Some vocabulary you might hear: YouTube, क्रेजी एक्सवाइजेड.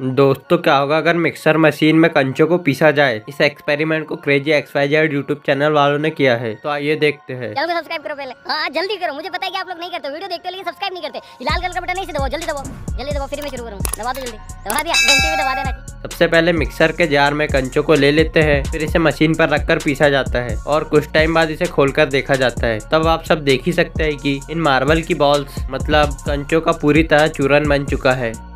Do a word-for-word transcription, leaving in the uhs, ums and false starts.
दोस्तों क्या होगा अगर मिक्सर मशीन में कंचों को पीसा जाए। इस एक्सपेरिमेंट को क्रेजी एक्सवाइजेड यूट्यूब चैनल वालों ने किया है, तो आइए देखते हैं। जल्दी सब्सक्राइब करो पहले, हाँ जल्दी करो, मुझे पता है कि आप लोग नहीं करते, वीडियो देखते हो लेकिन सब्सक्राइब नहीं करते। लाल कलर का बटन नहीं दबाओ, जल्दी दबाओ, जल्दी दबाओ, फिर मैं शुरू करूँ। दबा दो, जल्दी दबा दिया, घंटे में दबा देना। सबसे पहले मिक्सर के जार में कंचों को ले लेते हैं, फिर इसे मशीन पर रखकर पीसा जाता है और कुछ टाइम बाद इसे खोलकर देखा जाता है। तब आप सब देख ही सकते हैं कि इन मार्बल की बॉल्स मतलब कंचों का पूरी तरह चूरन बन चुका है।